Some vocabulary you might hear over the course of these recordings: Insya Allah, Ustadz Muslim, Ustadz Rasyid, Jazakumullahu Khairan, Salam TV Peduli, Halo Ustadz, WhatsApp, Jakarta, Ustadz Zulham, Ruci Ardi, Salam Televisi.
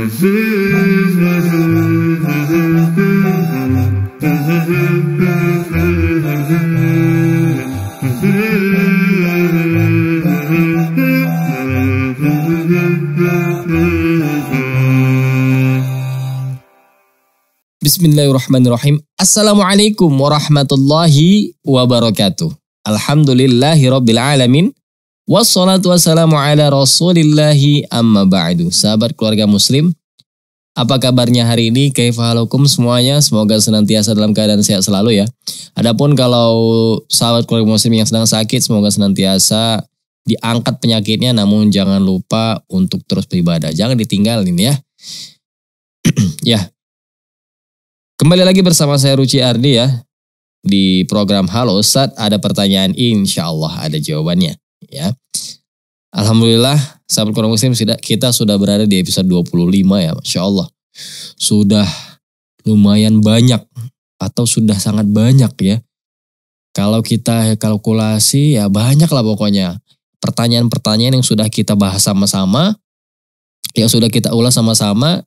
Bismillahirrahmanirrahim. Assalamualaikum warahmatullahi wabarakatuh. Alhamdulillahirrabbilalamin. Wassalatu wassalamu ala rasulillahi amma ba'du. Sahabat keluarga muslim, apa kabarnya hari ini? Kaifahalukum semuanya, semoga senantiasa dalam keadaan sehat selalu ya. Adapun kalau sahabat keluarga muslim yang sedang sakit, semoga senantiasa diangkat penyakitnya, namun jangan lupa untuk terus beribadah, jangan ditinggalin ya. Ya, kembali lagi bersama saya Ruci Ardi ya, di program Halo Ustadz. Ada pertanyaan, insya Allah ada jawabannya ya. Alhamdulillah sahabat keluarga muslim, kita sudah berada di episode 25 ya. Masya Allah, sudah lumayan banyak atau sudah sangat banyak ya. Kalau kita kalkulasi ya banyak lah pokoknya. Pertanyaan-pertanyaan yang sudah kita bahas sama-sama, yang sudah kita ulas sama-sama.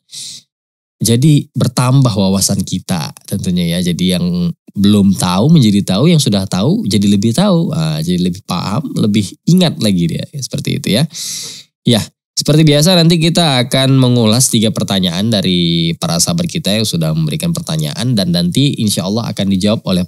Jadi bertambah wawasan kita tentunya ya. Jadi yang belum tahu menjadi tahu, yang sudah tahu jadi lebih tahu. Nah, jadi lebih paham, lebih ingat lagi dia. Seperti itu ya. Ya, seperti biasa nanti kita akan mengulas 3 pertanyaan dari para sahabat kita yang sudah memberikan pertanyaan. Dan nanti insya Allah akan dijawab oleh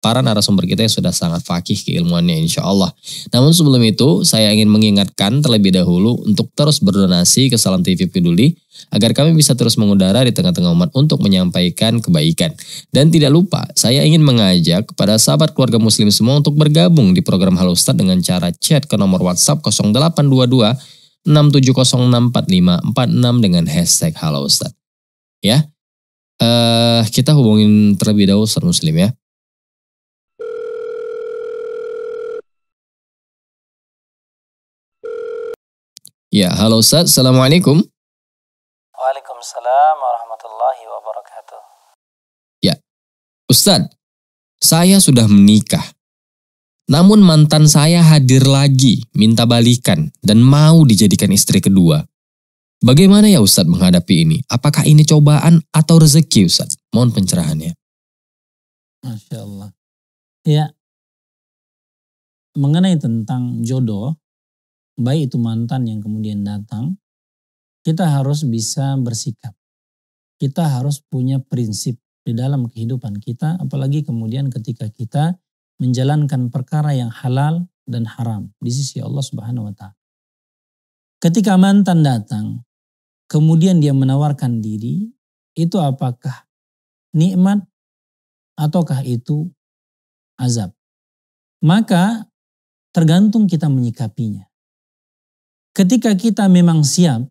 para narasumber kita yang sudah sangat faqih keilmuannya insya Allah. Namun sebelum itu saya ingin mengingatkan terlebih dahulu untuk terus berdonasi ke Salam TV Peduli, agar kami bisa terus mengudara di tengah-tengah umat untuk menyampaikan kebaikan. Dan tidak lupa, saya ingin mengajak kepada sahabat keluarga muslim semua untuk bergabung di program Halo Ustadz dengan cara chat ke nomor WhatsApp 0822 670645546 dengan hashtag Halo Ustadz. Ya, kita hubungin terlebih dahulu Ustadz Muslim ya. Ya, halo Ustaz, assalamualaikum. Waalaikumsalam warahmatullahi wabarakatuh. Ya, Ustaz, saya sudah menikah. Namun mantan saya hadir lagi, minta balikan, dan mau dijadikan istri kedua. Bagaimana ya Ustaz menghadapi ini? Apakah ini cobaan atau rezeki Ustaz? Mohon pencerahannya. Masya Allah. Ya, mengenai tentang jodoh, baik itu mantan yang kemudian datang, kita harus bisa bersikap. Kita harus punya prinsip di dalam kehidupan kita, apalagi kemudian ketika kita menjalankan perkara yang halal dan haram di sisi Allah Subhanahu wa Ta'ala. Ketika mantan datang, kemudian dia menawarkan diri, itu apakah nikmat ataukah itu azab? Maka tergantung kita menyikapinya. Ketika kita memang siap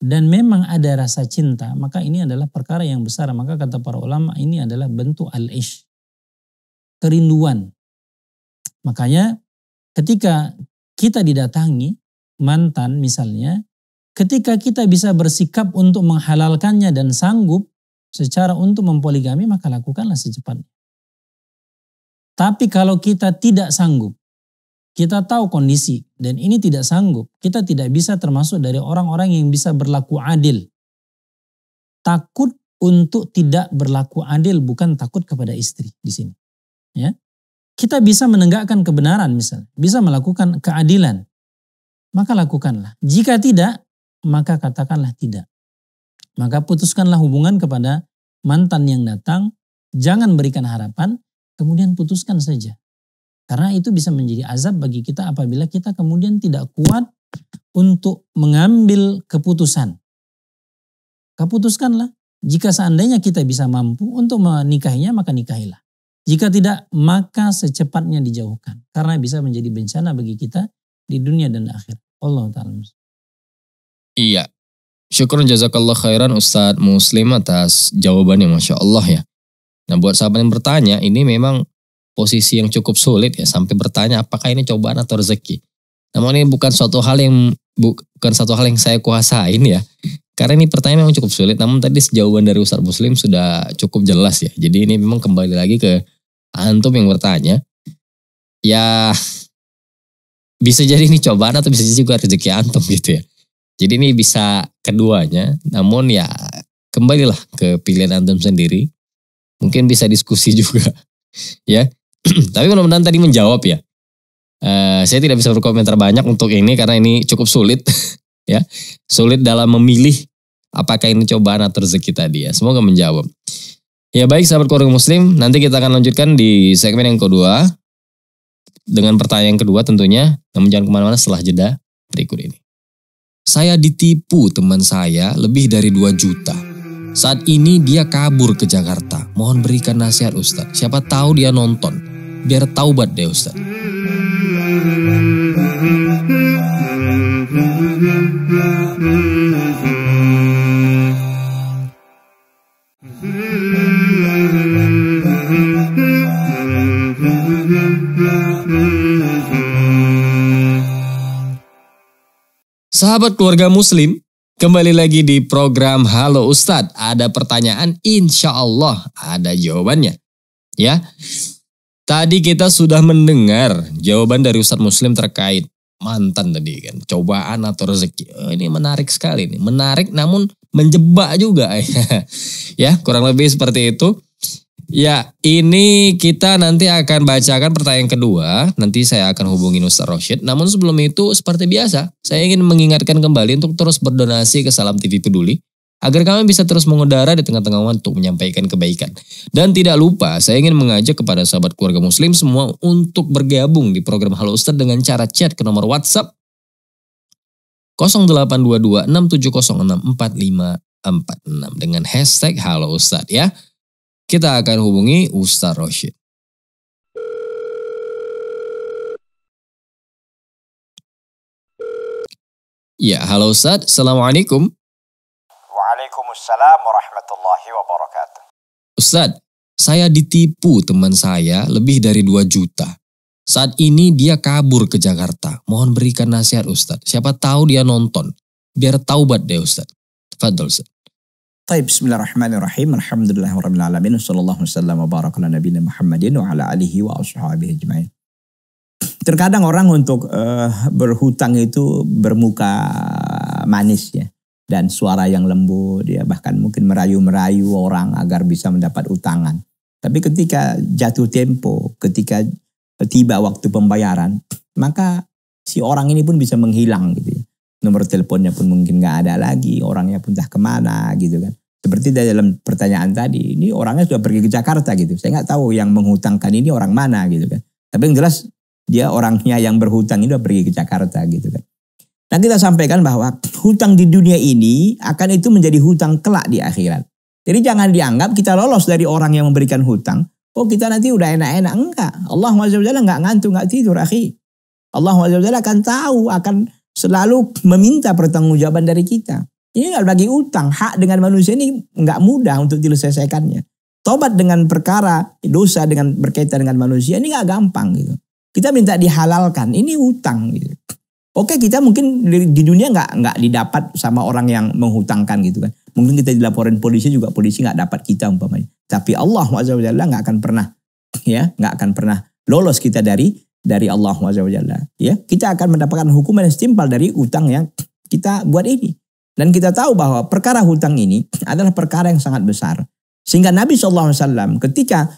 dan memang ada rasa cinta, maka ini adalah perkara yang besar. Maka kata para ulama ini adalah bentuk al-ish, kerinduan. Makanya ketika kita didatangi mantan misalnya, ketika kita bisa bersikap untuk menghalalkannya dan sanggup secara untuk mempoligami, maka lakukanlah secepatnya. Tapi kalau kita tidak sanggup, kita tahu kondisi dan ini tidak sanggup, kita tidak bisa termasuk dari orang-orang yang bisa berlaku adil. Takut untuk tidak berlaku adil, bukan takut kepada istri di sini. Ya, kita bisa menegakkan kebenaran misalnya, bisa melakukan keadilan, maka lakukanlah. Jika tidak, maka katakanlah tidak. Maka putuskanlah hubungan kepada mantan yang datang, jangan berikan harapan, kemudian putuskan saja. Karena itu bisa menjadi azab bagi kita apabila kita kemudian tidak kuat untuk mengambil keputusan. Keputuskanlah. Jika seandainya kita bisa mampu untuk menikahinya, maka nikahilah. Jika tidak, maka secepatnya dijauhkan. Karena bisa menjadi bencana bagi kita di dunia dan akhirat. Allah Ta'ala. Iya. Syukur jazakallah khairan Ustadz Muslim atas jawabannya. Masya Allah ya. Nah, buat sahabat yang bertanya, ini memang posisi yang cukup sulit ya, sampai bertanya apakah ini cobaan atau rezeki. Namun ini bukan suatu hal yang saya kuasain ya. Karena ini pertanyaan memang cukup sulit, namun tadi jawaban dari Ustadz Muslim sudah cukup jelas ya. Jadi ini memang kembali lagi ke antum yang bertanya. Ya, bisa jadi ini cobaan atau bisa jadi juga rezeki antum gitu ya. Jadi ini bisa keduanya, namun ya kembalilah ke pilihan antum sendiri. Mungkin bisa diskusi juga, ya. Tapi mudah-mudahan tadi menjawab ya. Saya tidak bisa berkomentar banyak untuk ini karena ini cukup sulit, ya. Sulit dalam memilih apakah ini cobaan atau rezeki tadi ya. Semoga menjawab. Ya baik sahabat keluarga muslim, nanti kita akan lanjutkan di segmen yang kedua. Dengan pertanyaan kedua tentunya, namun jangan kemana-mana setelah jeda berikut ini. Saya ditipu teman saya lebih dari 2 juta. Saat ini dia kabur ke Jakarta. Mohon berikan nasihat Ustadz. Siapa tahu dia nonton. Biar taubat deh Ustadz. Sahabat keluarga muslim, kembali lagi di program Halo Ustadz. Ada pertanyaan, insya Allah ada jawabannya. Ya, tadi kita sudah mendengar jawaban dari Ustadz Muslim terkait mantan tadi kan, cobaan atau rezeki. Oh, ini menarik sekali nih, menarik namun menjebak juga. Ya, kurang lebih seperti itu. Ya, ini kita nanti akan bacakan pertanyaan kedua. Nanti saya akan hubungin Ustadz Rasyid. Namun sebelum itu, seperti biasa, saya ingin mengingatkan kembali untuk terus berdonasi ke Salam TV Peduli, agar kami bisa terus mengudara di tengah-tengah untuk menyampaikan kebaikan. Dan tidak lupa, saya ingin mengajak kepada sahabat keluarga muslim semua untuk bergabung di program Halo Ustadz dengan cara chat ke nomor WhatsApp 0822 6706 4546 dengan hashtag Halo Ustadz ya. Kita akan hubungi Ustadz Rasyid. Ya, halo Ustadz. Assalamualaikum. Waalaikumsalam warahmatullahi wabarakatuh. Ustadz, saya ditipu teman saya lebih dari 2 juta. Saat ini dia kabur ke Jakarta. Mohon berikan nasihat Ustadz. Siapa tahu dia nonton. Biar taubat deh Ustadz. Tafadhol Ustadz. Bismillahirrahmanirrahim. Alhamdulillah rabbil alamin. Wassallallahu wasallam wa baraka ala nabiyina Muhammadin wa ala alihi wa ashabihi ajmain. Terkadang orang untuk berhutang itu bermuka manis ya, dan suara yang lembut ya, bahkan mungkin merayu-merayu orang agar bisa mendapat utangan. Tapi ketika jatuh tempo, ketika tiba waktu pembayaran, maka si orang ini pun bisa menghilang gitu ya. Nomor teleponnya pun mungkin nggak ada lagi, orangnya pun entah kemana gitu kan. Seperti dalam pertanyaan tadi, ini orangnya sudah pergi ke Jakarta gitu. Saya nggak tahu yang menghutangkan ini orang mana gitu kan. Tapi yang jelas dia orangnya yang berhutang ini sudah pergi ke Jakarta gitu kan. Nah kita sampaikan bahwa hutang di dunia ini akan itu menjadi hutang kelak di akhirat. Jadi jangan dianggap kita lolos dari orang yang memberikan hutang. Oh kita nanti udah enak-enak. Enggak. Allah SWT nggak ngantuk, nggak tidur akhi. Allah SWT akan tahu, akan selalu meminta pertanggungjawaban dari kita. Ini bagi utang, hak dengan manusia ini nggak mudah untuk diselesaikannya. Tobat dengan perkara dosa dengan berkaitan dengan manusia ini nggak gampang gitu. Kita minta dihalalkan, ini utang gitu. Oke kita mungkin di dunia nggak didapat sama orang yang menghutangkan gitu kan. Mungkin kita dilaporin polisi juga, polisi nggak dapat kita umpamanya. Tapi Allah SWT nggak akan pernah ya, nggak akan pernah lolos kita dari Allah Azza wa Jalla, ya kita akan mendapatkan hukuman yang setimpal dari utang yang kita buat ini. Dan kita tahu bahwa perkara hutang ini adalah perkara yang sangat besar. Sehingga Nabi SAW ketika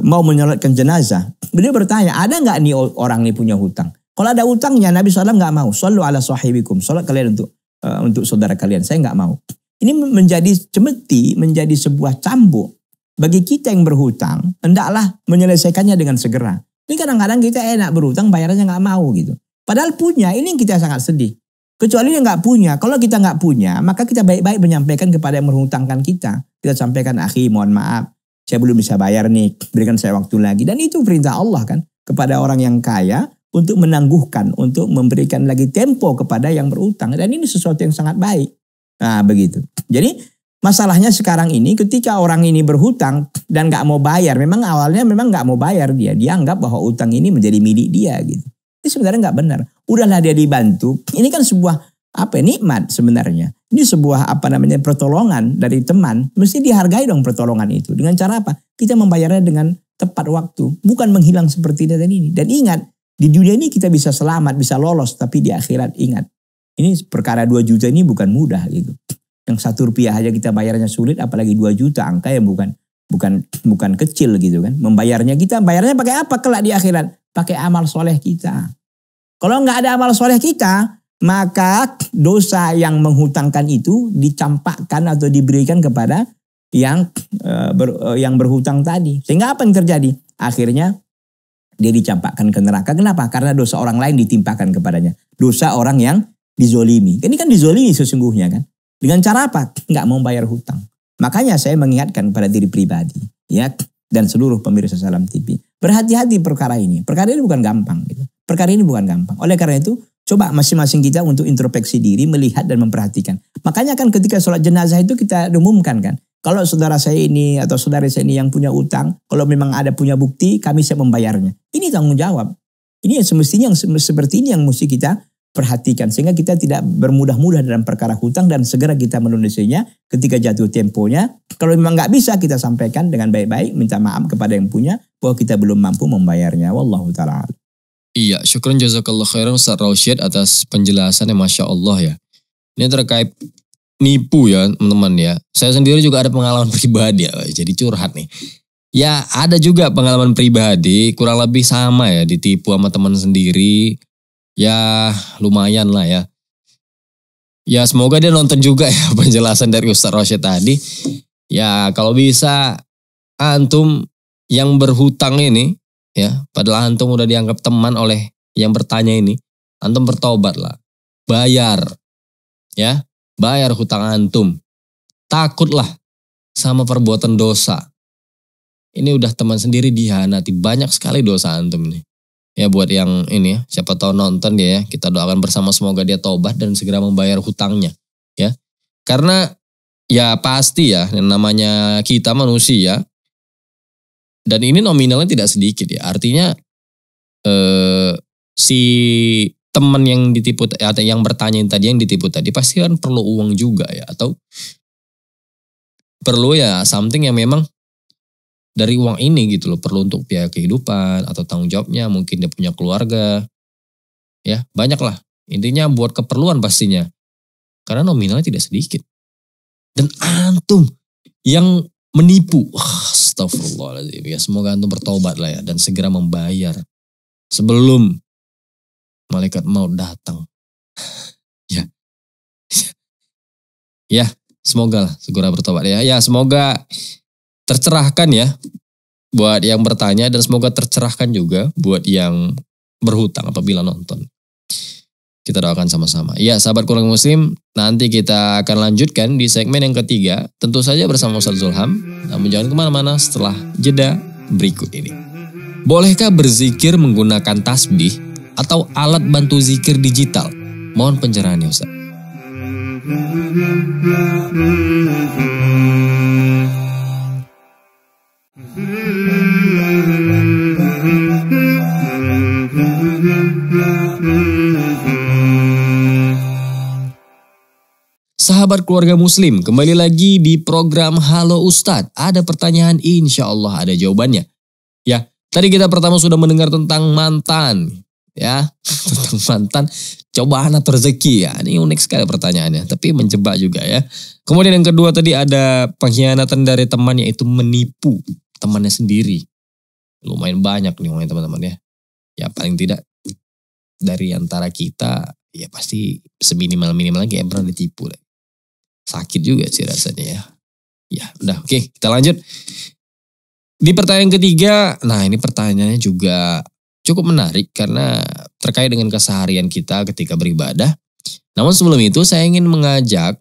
mau menyolatkan jenazah, beliau bertanya, ada nggak nih orang ini punya hutang? Kalau ada hutangnya, Nabi SAW nggak mau. Shallu ala sahibikum, sholat kalian untuk saudara kalian. Saya nggak mau. Ini menjadi cemeti, menjadi sebuah cambuk bagi kita yang berhutang. Hendaklah menyelesaikannya dengan segera. Ini kadang-kadang kita enak berhutang, bayarannya nggak mau gitu. Padahal punya, ini yang kita sangat sedih. Kecuali yang nggak punya. Kalau kita nggak punya, maka kita baik-baik menyampaikan kepada yang merhutangkan kita. Kita sampaikan, akhi mohon maaf, saya belum bisa bayar nih, berikan saya waktu lagi. Dan itu perintah Allah kan, kepada orang yang kaya untuk menangguhkan, untuk memberikan lagi tempo kepada yang berhutang. Dan ini sesuatu yang sangat baik. Nah begitu. Jadi masalahnya sekarang ini ketika orang ini berhutang dan gak mau bayar. Memang awalnya memang gak mau bayar dia. Dia anggap bahwa utang ini menjadi milik dia gitu. Ini sebenarnya gak benar. Udahlah dia dibantu. Ini kan sebuah nikmat sebenarnya. Ini sebuah pertolongan dari teman. Mesti dihargai dong pertolongan itu. Dengan cara apa? Kita membayarnya dengan tepat waktu. Bukan menghilang seperti tadi ini. Dan ingat, di dunia ini kita bisa selamat, bisa lolos. Tapi di akhirat ingat. Ini perkara 2 juta ini bukan mudah gitu. Yang 1 rupiah aja kita bayarnya sulit, apalagi 2 juta angka yang bukan kecil gitu kan. Membayarnya kita, bayarnya pakai apa kelak di akhirat? Pakai amal soleh kita. Kalau nggak ada amal soleh kita, maka dosa yang menghutangkan itu dicampakkan atau diberikan kepada yang berhutang tadi. Sehingga apa yang terjadi? Akhirnya dia dicampakkan ke neraka. Kenapa? Karena dosa orang lain ditimpakan kepadanya. Dosa orang yang dizolimi. Ini kan dizolimi sesungguhnya kan. Dengan cara apa? Nggak mau bayar hutang. Makanya saya mengingatkan pada diri pribadi. Ya, dan seluruh pemirsa Salam TV. Berhati-hati perkara ini. Perkara ini bukan gampang. Gitu. Perkara ini bukan gampang. Oleh karena itu, coba masing-masing kita untuk introspeksi diri, melihat dan memperhatikan. Makanya kan ketika sholat jenazah itu kita umumkan kan. Kalau saudara saya ini atau saudari saya ini yang punya utang, kalau memang ada punya bukti, kami siap membayarnya. Ini tanggung jawab. Ini semestinya yang seperti ini yang mesti kita perhatikan. Sehingga kita tidak bermudah-mudah dalam perkara hutang dan segera kita melunasinya ketika jatuh temponya. Kalau memang nggak bisa, kita sampaikan dengan baik-baik, minta maaf kepada yang punya bahwa kita belum mampu membayarnya. Wallahu ta'ala. Iya, syukran jazakallah khairan Ustadz Rasyid atas penjelasannya, Masya Allah ya. Ini terkait nipu ya teman-teman ya. Saya sendiri juga ada pengalaman pribadi ya. Jadi curhat nih. Ya ada juga pengalaman pribadi. Kurang lebih sama ya. Ditipu sama teman sendiri. Ya lumayan lah ya. Ya semoga dia nonton juga ya penjelasan dari Ustadz Rasyid tadi. Ya kalau bisa antum yang berhutang ini. Ya padahal antum udah dianggap teman oleh yang bertanya ini. Antum bertobat lah. Bayar. Ya. Bayar hutang antum. Takutlah sama perbuatan dosa. Ini udah teman sendiri dihianati. Banyak sekali dosa antum nih. Ya buat yang ini ya. Siapa tahu nonton dia ya. Kita doakan bersama semoga dia tobat dan segera membayar hutangnya. Ya. Karena ya pasti ya. Yang namanya kita manusia. Dan ini nominalnya tidak sedikit ya. Artinya si teman yang ditipu atau yang bertanya tadi, yang ditipu tadi pasti kan perlu uang juga ya, atau perlu ya something yang memang dari uang ini gitu loh, perlu untuk biaya kehidupan atau tanggung jawabnya, mungkin dia punya keluarga ya, banyak lah intinya buat keperluan pastinya, karena nominalnya tidak sedikit. Dan antum yang menipu, astagfirullahaladzim ya, semoga antum bertobat lah ya dan segera membayar sebelum malaikat maut datang. Ya. Ya, semoga lah segera bertobat ya. Ya, semoga tercerahkan ya buat yang bertanya dan semoga tercerahkan juga buat yang berhutang apabila nonton. Kita doakan sama-sama. Ya, sahabat Kurang Muslim, nanti kita akan lanjutkan di segmen yang ketiga, tentu saja bersama Ustadz Zulham. Namun jangan kemana-mana setelah jeda berikut ini. Bolehkah berzikir menggunakan tasbih atau alat bantu zikir digital? Mohon pencerahannya Ustaz. Sahabat keluarga muslim, kembali lagi di program Halo Ustadz. Ada pertanyaan, insya Allah ada jawabannya. Ya, tadi kita pertama sudah mendengar tentang mantan. Ya, tentang mantan, cobaan atau rezeki ya. Ini unik sekali pertanyaannya, tapi menjebak juga ya. Kemudian yang kedua tadi ada pengkhianatan dari teman, yaitu menipu temannya sendiri. Lumayan banyak nih uangnya teman-teman ya. Ya paling tidak dari antara kita ya pasti seminimal-minimal lagi yang pernah ditipu. Sakit juga sih rasanya ya. Ya udah oke, kita lanjut. Di pertanyaan ketiga, nah ini pertanyaannya juga cukup menarik karena terkait dengan keseharian kita ketika beribadah. Namun sebelum itu saya ingin mengajak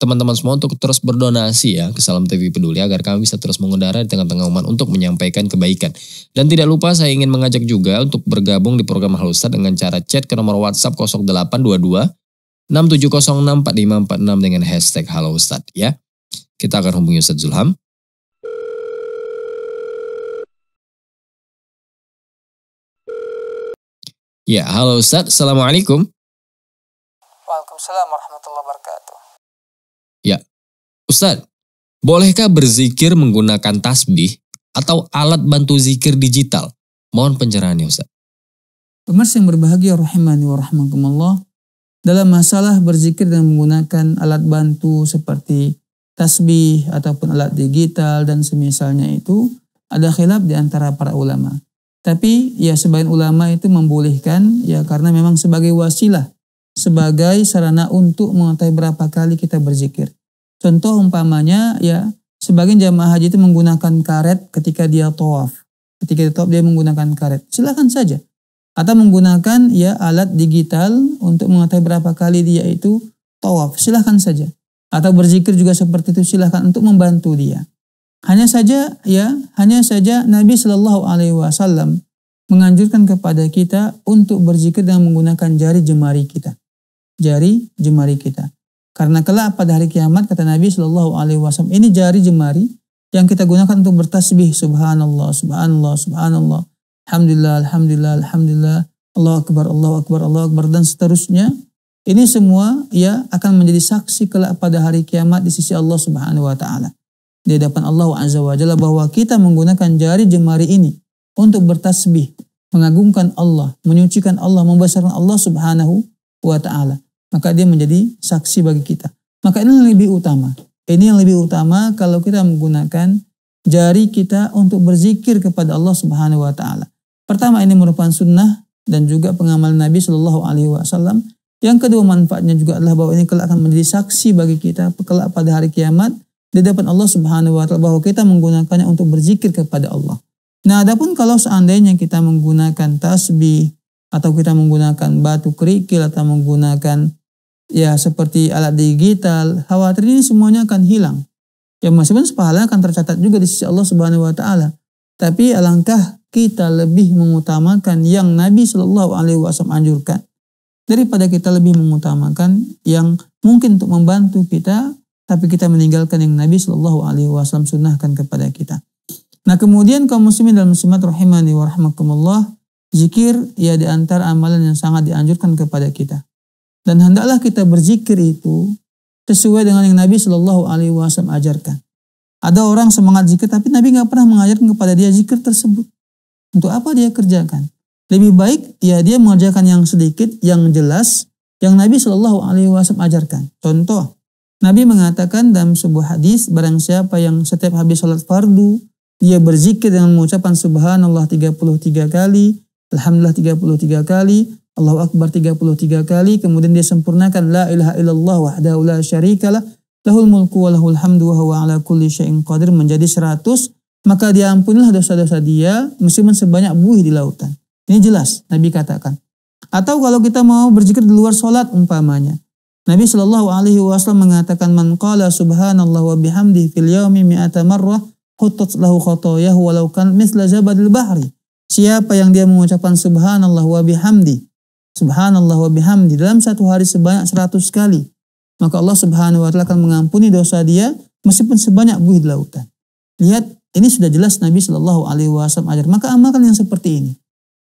teman-teman semua untuk terus berdonasi ya ke Salam TV Peduli agar kami bisa terus mengudara di tengah-tengah umat untuk menyampaikan kebaikan. Dan tidak lupa saya ingin mengajak juga untuk bergabung di program Halo Ustadz dengan cara chat ke nomor WhatsApp 0822 6706 4546 dengan hashtag Halo Ustadz ya. Kita akan hubungi Ustadz Zulham. Ya, halo Ustadz, Assalamualaikum. Waalaikumsalam warahmatullahi wabarakatuh. Ya, Ustadz, bolehkah berzikir menggunakan tasbih atau alat bantu zikir digital? Mohon pencerahannya Ustadz. Pemirsa yang berbahagia rahimani wa rahmakumullah. dalam masalah berzikir dengan menggunakan alat bantu seperti tasbih ataupun alat digital dan semisalnya itu ada khilaf di antara para ulama. Tapi ya sebagian ulama itu membolehkan ya karena memang sebagai wasilah, sebagai sarana untuk mengetahui berapa kali kita berzikir. Contoh umpamanya ya sebagian jamaah haji itu menggunakan karet ketika dia tawaf. Ketika dia tawaf dia menggunakan karet. Silakan saja. Atau menggunakan ya alat digital untuk mengetahui berapa kali dia itu tawaf. Silahkan saja. Atau berzikir juga seperti itu, silahkan untuk membantu dia. Hanya saja Nabi Shallallahu Alaihi Wasallam menganjurkan kepada kita untuk berzikir dengan menggunakan jari jemari kita. Jari jemari kita. Karena kelak pada hari kiamat kata Nabi Shallallahu Alaihi Wasallam ini jari jemari yang kita gunakan untuk bertasbih subhanallah, subhanallah, subhanallah. Alhamdulillah, alhamdulillah, alhamdulillah, Allahu akbar, Allahu akbar, Allahu akbar, dan seterusnya. Ini semua ya akan menjadi saksi kelak pada hari kiamat di sisi Allah Subhanahu wa taala. Di hadapan Allah Azza wa Jalla bahwa kita menggunakan jari jemari ini untuk bertasbih, mengagungkan Allah, menyucikan Allah, membesarkan Allah Subhanahu wa taala. Maka dia menjadi saksi bagi kita. Maka ini yang lebih utama. Ini yang lebih utama kalau kita menggunakan jari kita untuk berzikir kepada Allah Subhanahu wa taala. Pertama, ini merupakan sunnah dan juga pengamalan Nabi Shallallahu Alaihi Wasallam. Yang kedua, manfaatnya juga adalah bahwa ini kelak akan menjadi saksi bagi kita kelak pada hari kiamat di hadapan Allah Subhanahu wa taala bahwa kita menggunakannya untuk berzikir kepada Allah. Nah, adapun kalau seandainya kita menggunakan tasbih atau kita menggunakan batu kerikil atau menggunakan ya seperti alat digital, khawatir ini semuanya akan hilang. Ya meskipun pahala akan tercatat juga di sisi Allah Subhanahu wa taala. Tapi alangkah kita lebih mengutamakan yang Nabi Shallallahu Alaihi Wasallam anjurkan daripada kita lebih mengutamakan yang mungkin untuk membantu kita, tapi kita meninggalkan yang Nabi Shallallahu Alaihi Wasallam sunnahkan kepada kita. Nah kemudian kaum muslimin dan muslimat rahimani wa rahmakumullah, zikir ya di antara amalan yang sangat dianjurkan kepada kita. Dan hendaklah kita berzikir itu sesuai dengan yang Nabi Shallallahu Alaihi Wasallam ajarkan. Ada orang semangat zikir tapi Nabi nggak pernah mengajarkan kepada dia zikir tersebut. Untuk apa dia kerjakan? Lebih baik ya dia mengerjakan yang sedikit, yang jelas, yang Nabi Shallallahu Alaihi Wasallam ajarkan. Contoh, Nabi mengatakan dalam sebuah hadis, barang siapa yang setiap habis sholat fardu, dia berzikir dengan mengucapkan subhanallah 33 kali, alhamdulillah 33 kali, Allahu Akbar 33 kali, kemudian dia sempurnakan la ilaha illallah wahdahu la syarikalah, lahul mulku wa lahul hamdu wa huwa ala kulli syai'in qadir menjadi 100. Maka diampunilah dosa-dosa dia meskipun sebanyak buih di lautan. Ini jelas Nabi katakan. Atau kalau kita mau berzikir di luar sholat umpamanya. Nabi Shallallahu Alaihi Wasallam mengatakan man qala subhanallah wa bihamdi fil yaumi mi'ata marrah hutat lahu khotoyah walau kan misla zabadil bahri. Siapa yang dia mengucapkan subhanallah wa bihamdi dalam satu hari sebanyak 100 kali, maka Allah Subhanahu wa taala akan mengampuni dosa dia meskipun sebanyak buih di lautan. Lihat, ini sudah jelas Nabi Shallallahu Alaihi Wasallam ajar. Maka amalkan yang seperti ini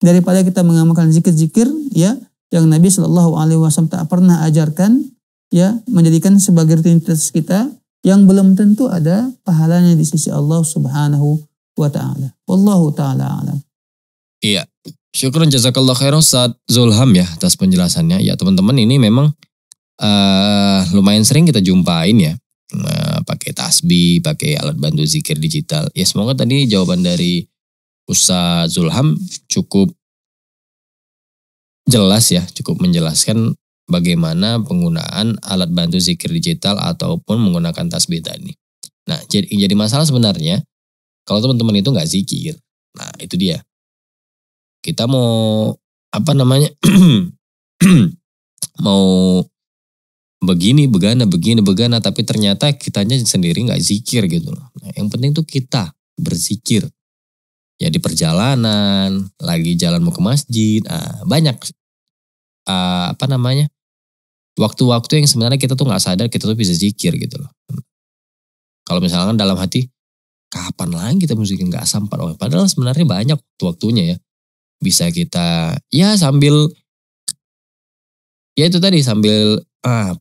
daripada kita mengamalkan zikir-zikir ya yang Nabi Shallallahu Alaihi Wasallam tak pernah ajarkan ya menjadikan sebagai rutinitas kita yang belum tentu ada pahalanya di sisi Allah Subhanahu wa taala. Wallahu taala alam. Iya. Syukron jazakallah khairan Ustadz Zulham ya atas penjelasannya. Ya teman-teman, ini memang lumayan sering kita jumpain ya. Pakai tasbih, pakai alat bantu zikir digital. Ya semoga tadi jawaban dari Ustadz Zulham cukup jelas ya, cukup menjelaskan bagaimana penggunaan alat bantu zikir digital ataupun menggunakan tasbih tadi. Nah jadi masalah sebenarnya kalau teman-teman itu nggak zikir. Nah itu dia. Kita mau apa namanya? Mau begini, begana, tapi ternyata kitanya sendiri nggak zikir gitu loh. Nah, yang penting tuh kita berzikir. Ya di perjalanan, lagi jalan mau ke masjid, banyak waktu-waktu yang sebenarnya kita tuh nggak sadar kita tuh bisa zikir gitu loh. Kalau misalkan dalam hati, kapan lagi kita mesti nggak sampai? Oh, padahal sebenarnya banyak waktu-waktunya ya. Bisa kita ya sambil ya itu tadi sambil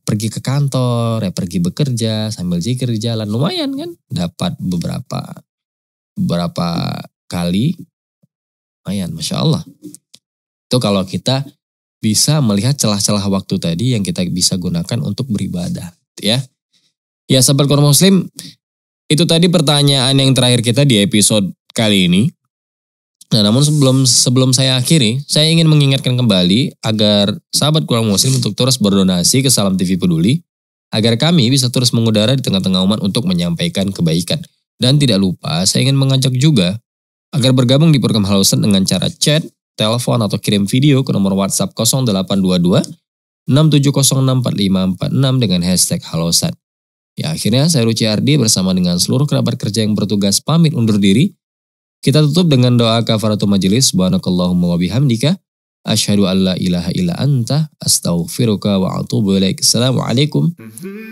pergi ke kantor, ya pergi bekerja sambil zikir di jalan, lumayan kan? Dapat beberapa kali, lumayan, masya Allah. Itu kalau kita bisa melihat celah-celah waktu tadi yang kita bisa gunakan untuk beribadah, ya. Ya, sahabat Koran Muslim, itu tadi pertanyaan yang terakhir kita di episode kali ini. Nah, namun sebelum saya akhiri, saya ingin mengingatkan kembali agar sahabat Koran Muslim untuk terus berdonasi ke Salam TV Peduli, agar kami bisa terus mengudara di tengah-tengah umat untuk menyampaikan kebaikan. Dan tidak lupa, saya ingin mengajak juga agar bergabung di program Halo Ustadz dengan cara chat, telepon, atau kirim video ke nomor WhatsApp 0822 6706456 dengan hashtag Halo Ustadz. Ya, akhirnya saya Ruci Ardi bersama dengan seluruh kerabat kerja yang bertugas pamit undur diri. Kita tutup dengan doa kafaratul majelis. Subhanakallahumma wa bihamdika asyhadu alla ilaha illa anta astaghfiruka wa atubu ilaik. Assalamualaikum